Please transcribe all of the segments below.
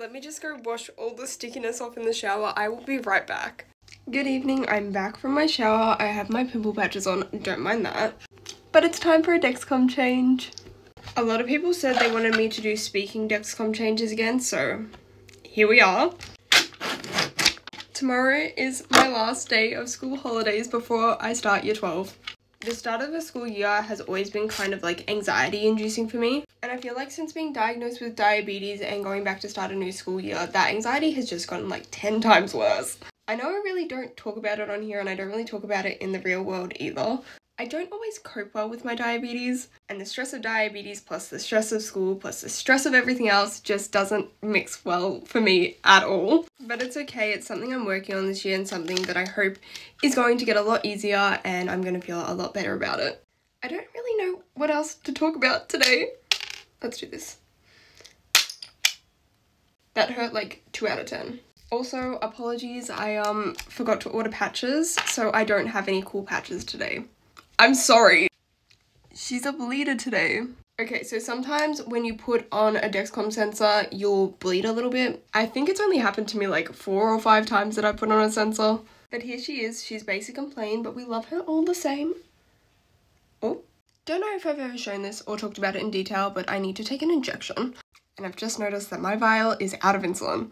Let me just go wash all the stickiness off in the shower. I will be right back. Good evening, I'm back from my shower. I have my pimple patches on, don't mind that. But it's time for a Dexcom change. A lot of people said they wanted me to do speaking Dexcom changes again, so here we are. Tomorrow is my last day of school holidays before I start year 12. The start of the school year has always been kind of like anxiety inducing for me, and I feel like since being diagnosed with diabetes and going back to start a new school year, that anxiety has just gotten like 10 times worse. I know I really don't talk about it on here, and I don't really talk about it in the real world either. I don't always cope well with my diabetes, and the stress of diabetes plus the stress of school plus the stress of everything else just doesn't mix well for me at all. But it's okay, it's something I'm working on this year and something that I hope is going to get a lot easier, and I'm going to feel a lot better about it. I don't really know what else to talk about today. Let's do this. That hurt like 2 out of 10. Also, apologies, I forgot to order patches, so I don't have any cool patches today. I'm sorry. She's a bleeder today. Okay, so sometimes when you put on a Dexcom sensor, you'll bleed a little bit. I think it's only happened to me like 4 or 5 times that I put on a sensor. But here she is, she's basic and plain, but we love her all the same. Oh, don't know if I've ever shown this or talked about it in detail, but I need to take an injection. And I've just noticed that my vial is out of insulin.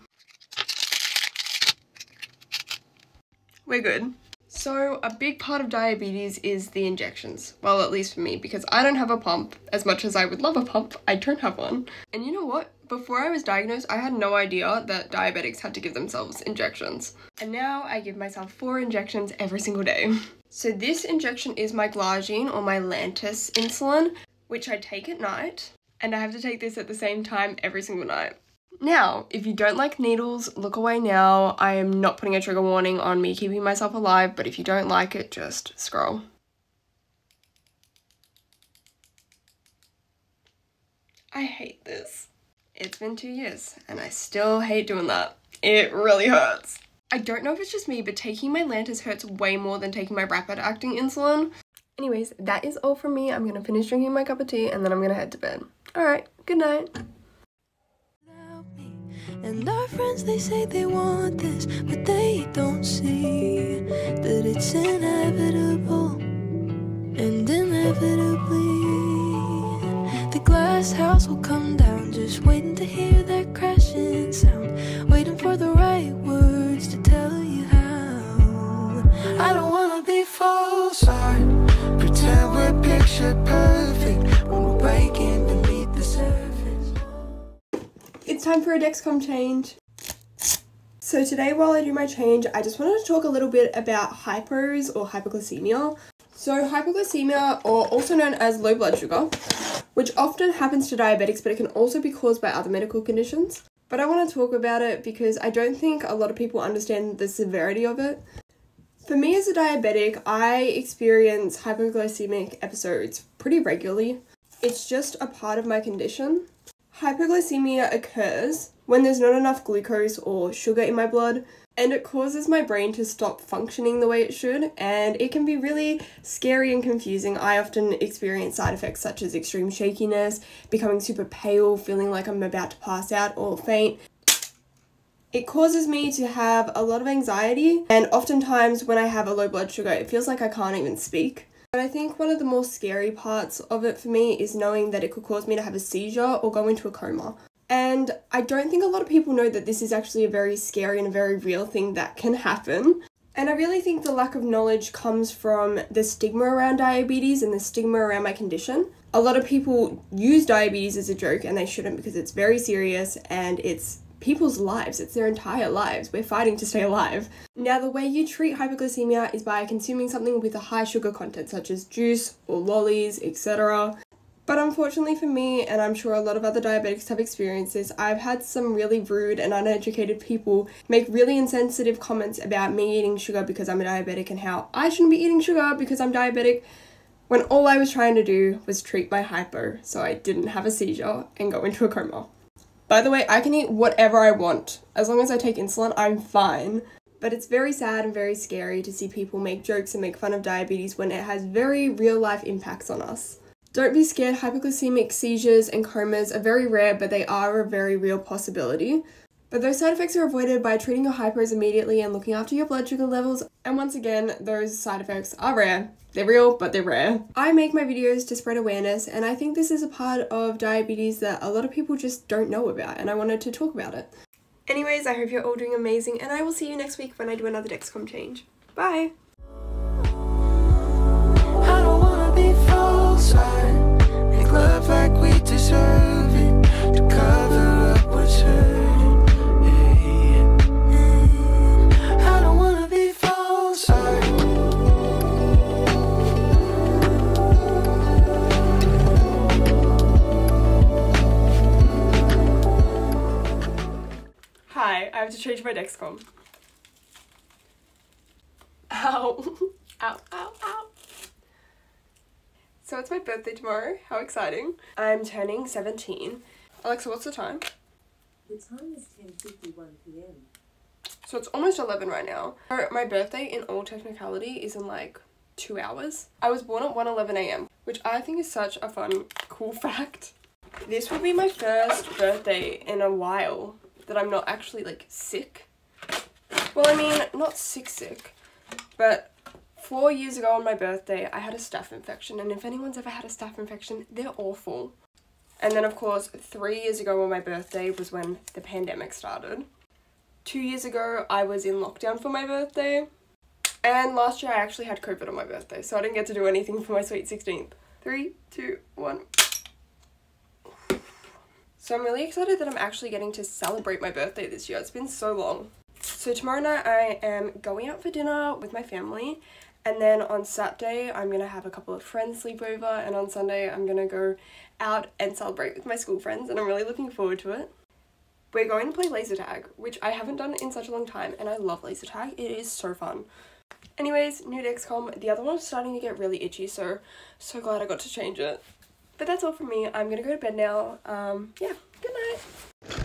We're good. So a big part of diabetes is the injections. Well, at least for me, because I don't have a pump. As much as I would love a pump, I don't have one. And you know what? Before I was diagnosed, I had no idea that diabetics had to give themselves injections. And now I give myself 4 injections every single day. So this injection is my glargine or my Lantus insulin, which I take at night. And I have to take this at the same time every single night. Now, if you don't like needles, look away now. I am not putting a trigger warning on me keeping myself alive, but if you don't like it, just scroll. I hate this. It's been 2 years, and I still hate doing that. It really hurts. I don't know if it's just me, but taking my Lantus hurts way more than taking my rapid-acting insulin. Anyways, that is all from me. I'm gonna finish drinking my cup of tea, and then I'm gonna head to bed. Alright, good night. And our friends, they say they want this, but they don't see that it's inevitable. And inevitably, the glass house will come down, just waiting to hear that crashing sound, waiting for the right words to tell you how. I don't wanna be false, I pretend we're picture perfect when we're breaking beneath the surface. It's time for a Dexcom change. So today, while I do my change, I just wanted to talk a little bit about hypos or hypoglycemia. So hypoglycemia, or also known as low blood sugar, which often happens to diabetics, but it can also be caused by other medical conditions. But I want to talk about it because I don't think a lot of people understand the severity of it. For me as a diabetic, I experience hypoglycemic episodes pretty regularly. It's just a part of my condition. Hypoglycemia occurs when there's not enough glucose or sugar in my blood, and it causes my brain to stop functioning the way it should, and it can be really scary and confusing. I often experience side effects such as extreme shakiness, becoming super pale, feeling like I'm about to pass out or faint. It causes me to have a lot of anxiety, and oftentimes when I have a low blood sugar, it feels like I can't even speak. But I think one of the more scary parts of it for me is knowing that it could cause me to have a seizure or go into a coma. And I don't think a lot of people know that this is actually a very scary and a very real thing that can happen. And I really think the lack of knowledge comes from the stigma around diabetes and the stigma around my condition. A lot of people use diabetes as a joke, and they shouldn't, because it's very serious and it's people's lives. It's their entire lives. We're fighting to stay alive. Now, the way you treat hypoglycemia is by consuming something with a high sugar content, such as juice or lollies, etc. But unfortunately for me, and I'm sure a lot of other diabetics have experienced this, I've had some really rude and uneducated people make really insensitive comments about me eating sugar because I'm a diabetic, and how I shouldn't be eating sugar because I'm diabetic, when all I was trying to do was treat my hypo so I didn't have a seizure and go into a coma. By the way, I can eat whatever I want. As long as I take insulin, I'm fine. But it's very sad and very scary to see people make jokes and make fun of diabetes when it has very real life impacts on us. Don't be scared, hypoglycemic seizures and comas are very rare, but they are a very real possibility. But those side effects are avoided by treating your hypos immediately and looking after your blood sugar levels. And once again, those side effects are rare. They're real, but they're rare. I make my videos to spread awareness, and I think this is a part of diabetes that a lot of people just don't know about, and I wanted to talk about it. Anyways, I hope you're all doing amazing, and I will see you next week when I do another Dexcom change. Bye! I don't wanna be false-eyed, make love like we deserve it, to cover up what's hurting. I don't wanna be false-eyed. Hi, I have to change my Dexcom. Ow. Ow, ow, ow. So it's my birthday tomorrow. How exciting. I'm turning 17. Alexa, what's the time? The time is 10:51 p.m. So it's almost 11 right now. My birthday in all technicality is in like 2 hours. I was born at 1:11 a.m, which I think is such a fun, cool fact. This will be my first birthday in a while that I'm not actually like sick. Well, I mean, not sick, but 4 years ago on my birthday, I had a staph infection, and if anyone's ever had a staph infection, they're awful. And then of course, 3 years ago on my birthday was when the pandemic started. 2 years ago, I was in lockdown for my birthday. And last year I actually had COVID on my birthday, so I didn't get to do anything for my sweet 16th. 3, 2, 1. So I'm really excited that I'm actually getting to celebrate my birthday this year. It's been so long. So tomorrow night I am going out for dinner with my family, and then on Saturday I'm going to have a couple of friends sleep over, and on Sunday I'm going to go out and celebrate with my school friends, and I'm really looking forward to it. We're going to play laser tag, which I haven't done in such a long time, and I love laser tag. It is so fun. Anyways, new Dexcom. The other one is starting to get really itchy, so glad I got to change it. But that's all from me. I'm gonna go to bed now. Yeah, good night.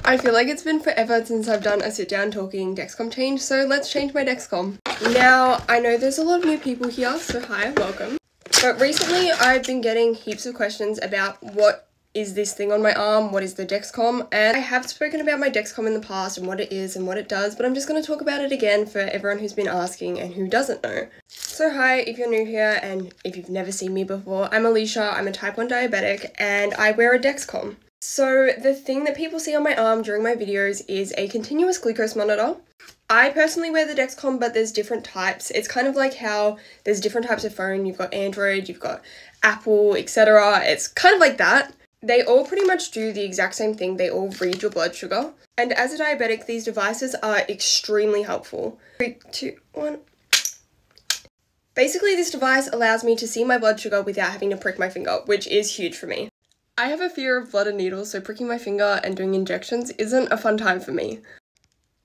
I feel like it's been forever since I've done a sit down talking Dexcom change, so let's change my Dexcom. Now, I know there's a lot of new people here, so hi, welcome. But recently I've been getting heaps of questions about what is this thing on my arm, what is the Dexcom, and I have spoken about my Dexcom in the past and what it is and what it does, but I'm just gonna talk about it again for everyone who's been asking and who doesn't know. So hi, if you're new here and if you've never seen me before, I'm Alicia, I'm a type 1 diabetic, and I wear a Dexcom. So the thing that people see on my arm during my videos is a continuous glucose monitor. I personally wear the Dexcom, but there's different types. It's kind of like how there's different types of phone. You've got Android, you've got Apple, etc. It's kind of like that. They all pretty much do the exact same thing. They all read your blood sugar. And as a diabetic, these devices are extremely helpful. 3, 2, 1. Basically, this device allows me to see my blood sugar without having to prick my finger, which is huge for me. I have a fear of blood and needles, so pricking my finger and doing injections isn't a fun time for me.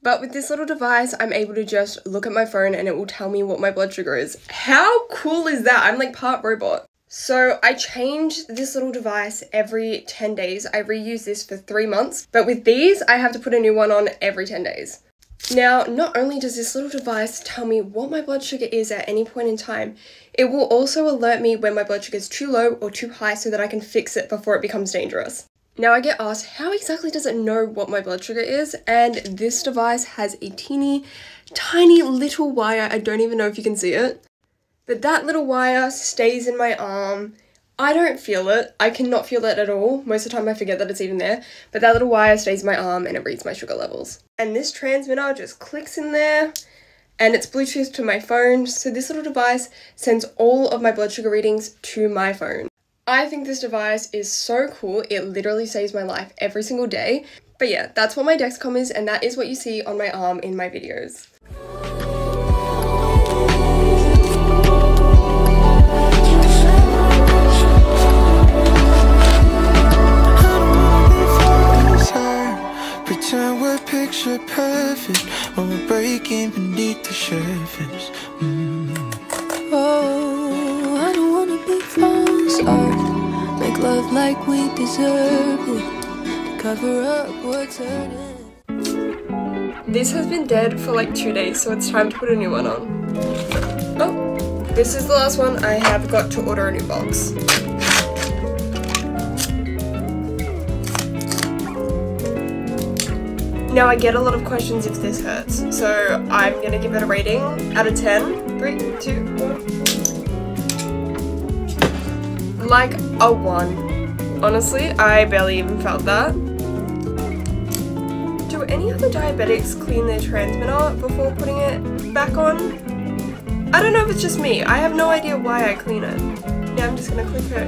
But with this little device, I'm able to just look at my phone and it will tell me what my blood sugar is. How cool is that? I'm like part robot. So I change this little device every 10 days. I reuse this for 3 months, but with these, I have to put a new one on every 10 days. Now, not only does this little device tell me what my blood sugar is at any point in time, it will also alert me when my blood sugar is too low or too high so that I can fix it before it becomes dangerous. Now I get asked, how exactly does it know what my blood sugar is? And this device has a teeny, tiny little wire. I don't even know if you can see it. But that little wire stays in my arm. I don't feel it. I cannot feel it at all. Most of the time I forget that it's even there. But that little wire stays in my arm and it reads my sugar levels. And this transmitter just clicks in there and it's Bluetooth to my phone. So this little device sends all of my blood sugar readings to my phone. I think this device is so cool. It literally saves my life every single day. But yeah, that's what my Dexcom is, and that is what you see on my arm in my videos. Picture perfect when we're breaking beneath the surface. Oh, I don't wanna be false-eyed, make love like we deserve it, cover up what's hurting. This has been dead for like 2 days, so it's time to put a new one on. Oh, this is the last one. I have got to order a new box. Now I get a lot of questions if this hurts, so I'm going to give it a rating out of 10. 3, 2, 1. Like a 1. Honestly, I barely even felt that. Do any other diabetics clean their transmitter before putting it back on? I don't know if it's just me. I have no idea why I clean it. Now I'm just going to click her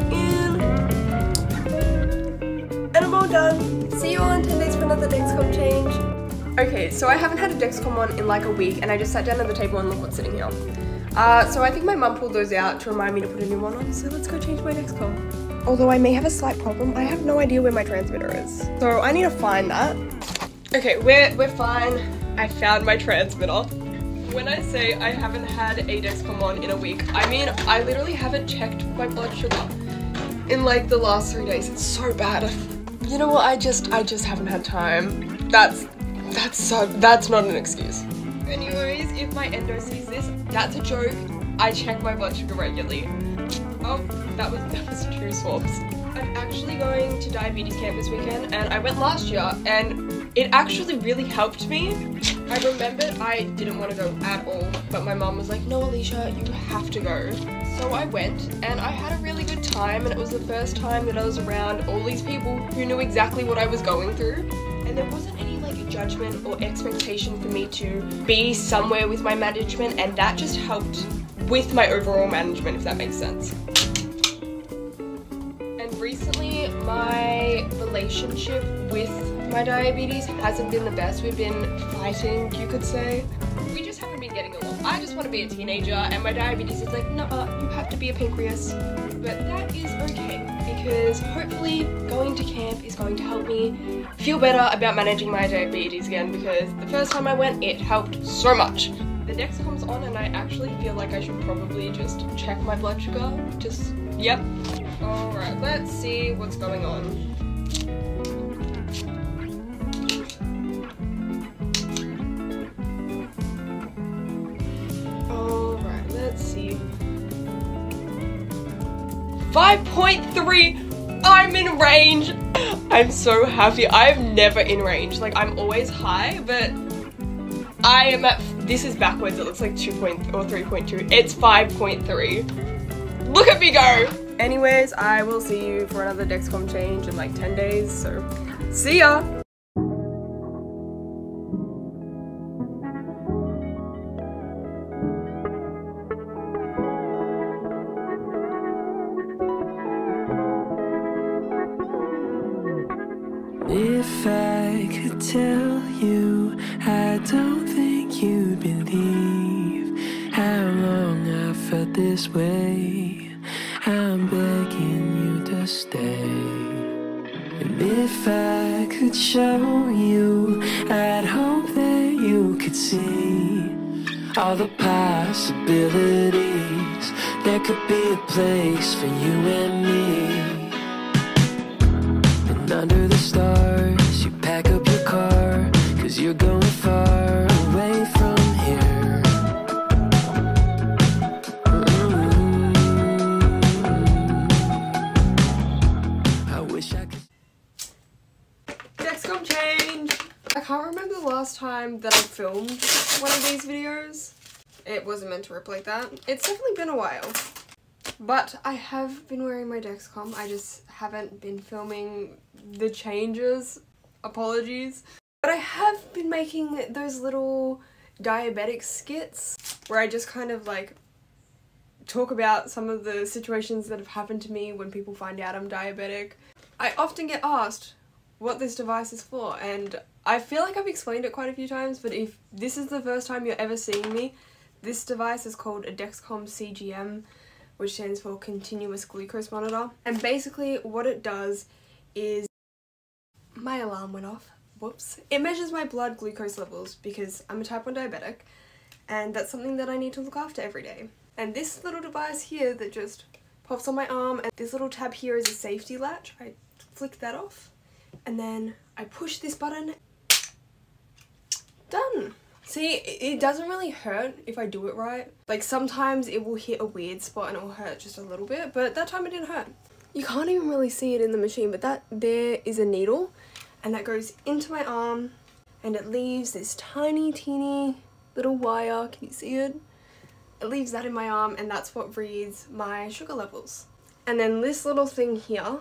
in. And I'm all done. See you all in 10 days for another Dexcom change. Okay, so I haven't had a Dexcom on in like a week and I just sat down at the table and look what's sitting here. So I think my mum pulled those out to remind me to put a new one on, so let's go change my Dexcom. Although I may have a slight problem, I have no idea where my transmitter is. So I need to find that. Okay, we're fine. I found my transmitter. When I say I haven't had a Dexcom on in a week, I mean I literally haven't checked my blood sugar in like the last 3 days. It's so bad. You know what? I just haven't had time. That's not an excuse. Anyways, if my endo sees this, that's a joke. I check my blood sugar regularly. Oh, that was true swabs. I'm actually going to diabetes camp this weekend, and I went last year, and it actually really helped me. I remembered I didn't want to go at all, but my mum was like, no Alicia, you have to go. So I went and I had a really good time, and it was the first time that I was around all these people who knew exactly what I was going through, and there wasn't any like judgment or expectation for me to be somewhere with my management, and that just helped with my overall management, if that makes sense. And recently my relationship with my diabetes hasn't been the best. We've been fighting, you could say. We just haven't been getting along. I just want to be a teenager, and my diabetes is like, nah, you have to be a pancreas. But that is okay, because hopefully going to camp is going to help me feel better about managing my diabetes again, because the first time I went, it helped so much. The Dexcom's on, and I actually feel like I should probably just check my blood sugar. Just, yep. Alright, let's see what's going on. Let's see. 5.3! I'm in range! I'm so happy. I'm never in range. Like, I'm always high, but I am at... This is backwards. It looks like 2.3 or 3.2. It's 5.3. Look at me go! Anyways, I will see you for another Dexcom change in like 10 days, so see ya! If I could tell you, I don't think you'd believe how long I felt this way. I'm begging you to stay. And if I could show you, I'd hope that you could see all the possibilities. There could be a place for you and me. Under the stars, you pack up your car, 'cause you're going far away from here. I wish I could. Dexcom change! I can't remember the last time that I filmed one of these videos. It wasn't meant to rip like that. It's definitely been a while. But I have been wearing my Dexcom, I just haven't been filming the changes, apologies. But I have been making those little diabetic skits where I just kind of like talk about some of the situations that have happened to me when people find out I'm diabetic. I often get asked what this device is for, and I feel like I've explained it quite a few times, but if this is the first time you're ever seeing me, this device is called a Dexcom CGM, which stands for Continuous Glucose Monitor. And basically what it does is, my alarm went off, whoops. It measures my blood glucose levels because I'm a type 1 diabetic, and that's something that I need to look after every day. And this little device here that just pops on my arm, and this little tab here is a safety latch. I flick that off and then I push this button. Done. See, it doesn't really hurt if I do it right. Like, sometimes it will hit a weird spot and it will hurt just a little bit, but that time it didn't hurt. You can't even really see it in the machine, but that there is a needle, and that goes into my arm. and it leaves this tiny teeny little wire, can you see it? It leaves that in my arm, and that's what reads my sugar levels. And then this little thing here,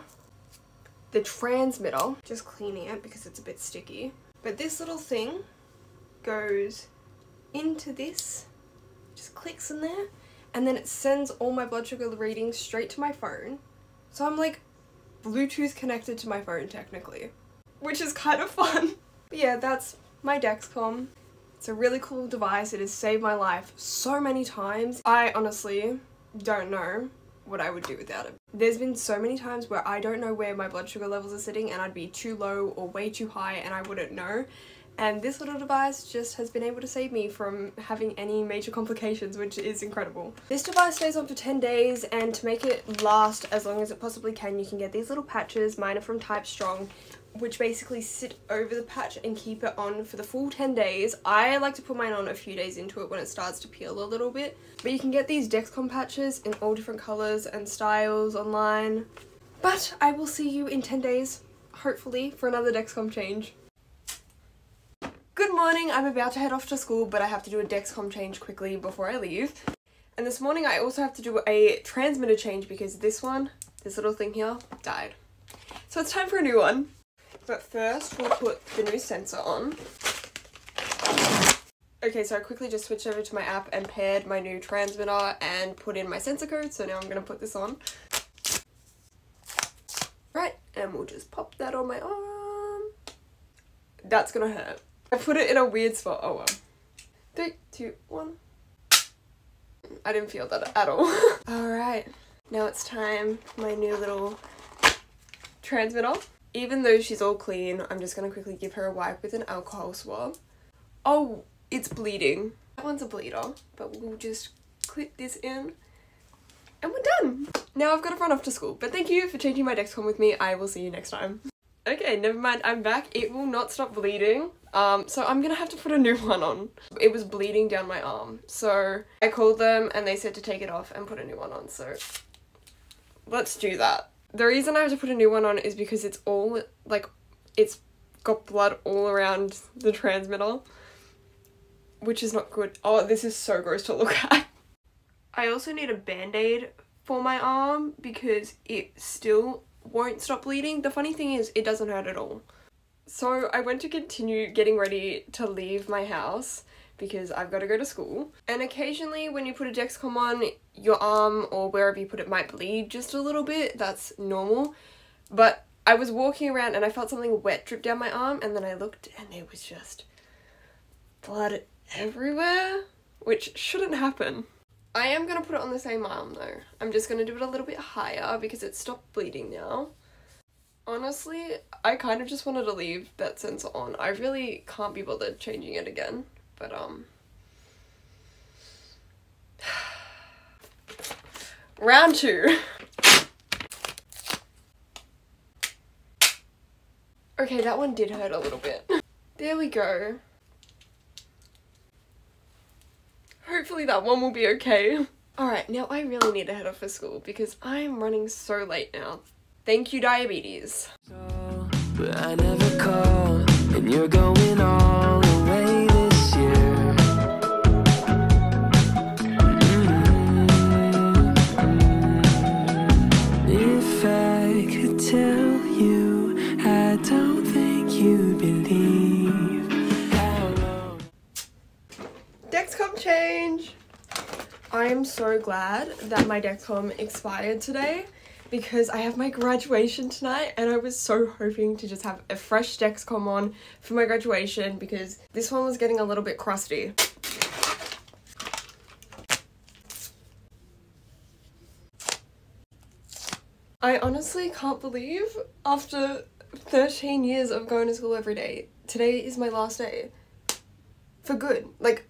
the transmitter, just cleaning it because it's a bit sticky, but this little thing goes into this, just clicks in there, and then it sends all my blood sugar readings straight to my phone. So I'm like Bluetooth connected to my phone technically, which is kind of fun. But yeah, that's my Dexcom. It's a really cool device. It has saved my life so many times. I honestly don't know what I would do without it. There's been so many times where I don't know where my blood sugar levels are sitting and I'd be too low or way too high and I wouldn't know. And this little device just has been able to save me from having any major complications, which is incredible. This device stays on for 10 days, and to make it last as long as it possibly can, you can get these little patches. Mine are from Type Strong, which basically sit over the patch and keep it on for the full 10 days. I like to put mine on a few days into it when it starts to peel a little bit. But you can get these Dexcom patches in all different colours and styles online. But I will see you in 10 days, hopefully, for another Dexcom change. Good morning, I'm about to head off to school, but I have to do a Dexcom change quickly before I leave. And this morning I also have to do a transmitter change because this one, this little thing here, died. So it's time for a new one. But first, we'll put the new sensor on. Okay, so I quickly just switched over to my app and paired my new transmitter and put in my sensor code, so now I'm going to put this on. Right, and we'll just pop that on my arm. That's going to hurt. I put it in a weird spot. Oh well. 3, 2, 1. I didn't feel that at all. Alright, now it's time for my new little transmitter. Even though she's all clean, I'm just gonna quickly give her a wipe with an alcohol swab. Oh, it's bleeding. That one's a bleeder, but we'll just clip this in and we're done. Now I've got to run off to school, but thank you for changing my Dexcom with me. I will see you next time. Okay, never mind, I'm back. It will not stop bleeding. So I'm gonna have to put a new one on. It was bleeding down my arm, so I called them and they said to take it off and put a new one on, so let's do that. The reason I have to put a new one on is because it's all, like, it's got blood all around the transmitter, which is not good. Oh, this is so gross to look at. I also need a band-aid for my arm because it still won't stop bleeding. The funny thing is, it doesn't hurt at all. So I went to continue getting ready to leave my house because I've got to go to school. And occasionally when you put a Dexcom on, your arm or wherever you put it might bleed just a little bit. That's normal. But I was walking around and I felt something wet drip down my arm, and then I looked and there was just blood everywhere, which shouldn't happen. I am going to put it on the same arm though. I'm just going to do it a little bit higher because it stopped bleeding now. Honestly, I kind of just wanted to leave that sensor on. I really can't be bothered changing it again. But, round two. Okay, that one did hurt a little bit. There we go. Hopefully that one will be okay. Alright, now I really need to head off for school because I'm running so late now. Thank you, diabetes. But I never call, and you're going all away. Change. I am so glad that my Dexcom expired today because I have my graduation tonight, and I was so hoping to just have a fresh Dexcom on for my graduation because this one was getting a little bit crusty. I honestly can't believe after 13 years of going to school every day, today is my last day for good. Like,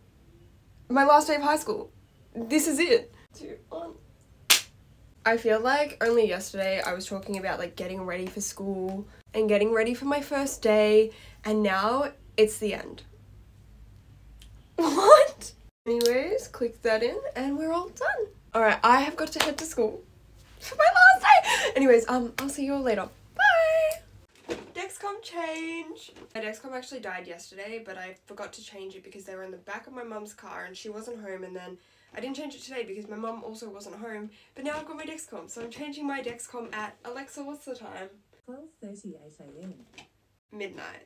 my last day of high school. This is it. 2, 1. I feel like only yesterday I was talking about like getting ready for school and getting ready for my first day, and now it's the end. What? Anyways, click that in and we're all done. Alright, I have got to head to school for my last day. Anyways, I'll see you all later. Bye! Dexcom change! My Dexcom actually died yesterday, but I forgot to change it because they were in the back of my mum's car and she wasn't home, and then I didn't change it today because my mum also wasn't home, but now I've got my Dexcom, so I'm changing my Dexcom at, Alexa, what's the time? 12:38 AM. Midnight.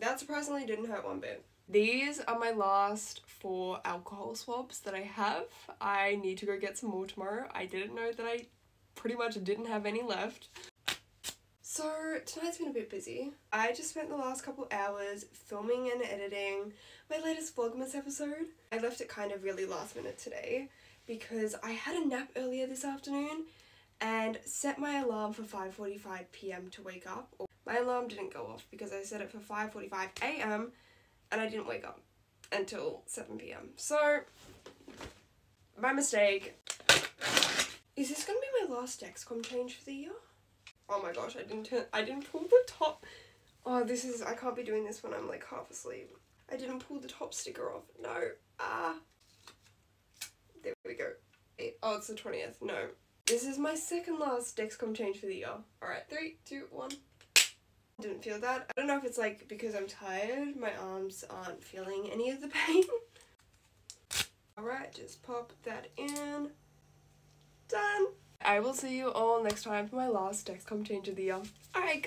That surprisingly didn't hurt one bit. These are my last 4 alcohol swabs that I have. I need to go get some more tomorrow. I didn't know that I pretty much didn't have any left. So tonight's been a bit busy. I just spent the last couple hours filming and editing my latest Vlogmas episode. I left it kind of really last minute today because I had a nap earlier this afternoon and set my alarm for 5:45 PM to wake up. My alarm didn't go off because I set it for 5:45 AM and I didn't wake up until 7 PM. So, my mistake. Is this gonna be my last Dexcom change for the year? Oh my gosh, I didn't pull the top. Oh, I can't be doing this when I'm like half asleep. I didn't pull the top sticker off. No. There we go. Oh, it's the 20th. No. This is my second last Dexcom change for the year. Alright, 3, 2, 1. Didn't feel that. I don't know if it's like because I'm tired, my arms aren't feeling any of the pain. Alright, just pop that in. Done. I will see you all next time for my last Dexcom change of the year. Alright.